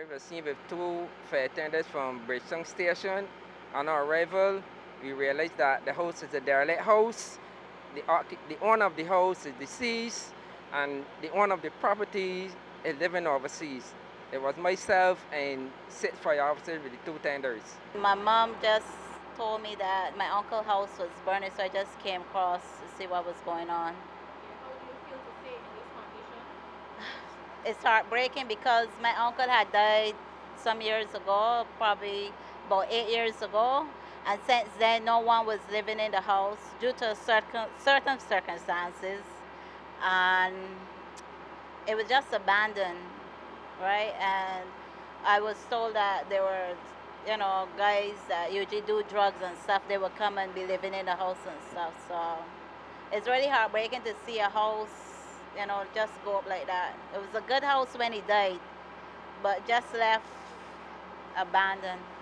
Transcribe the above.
arrived at the scene with two fare attendants from Bridgetown Station. On our arrival, we realized that the house is a derelict house. The owner of the house is deceased, and the owner of the property is living overseas. It was myself and 6 fire officers with the 2 tenders. My mom just told me that my uncle's house was burning, so I just came across to see what was going on. How do you feel to stay in this condition? It's heartbreaking because my uncle had died some years ago, probably about 8 years ago. And since then, no one was living in the house due to certain circumstances. And it was just abandoned, right? And I was told that there were, you know, guys that usually do drugs and stuff, they would come and be living in the house and stuff. So it's really heartbreaking to see a house, you know, just go up like that. It was a good house when he died, but just left abandoned.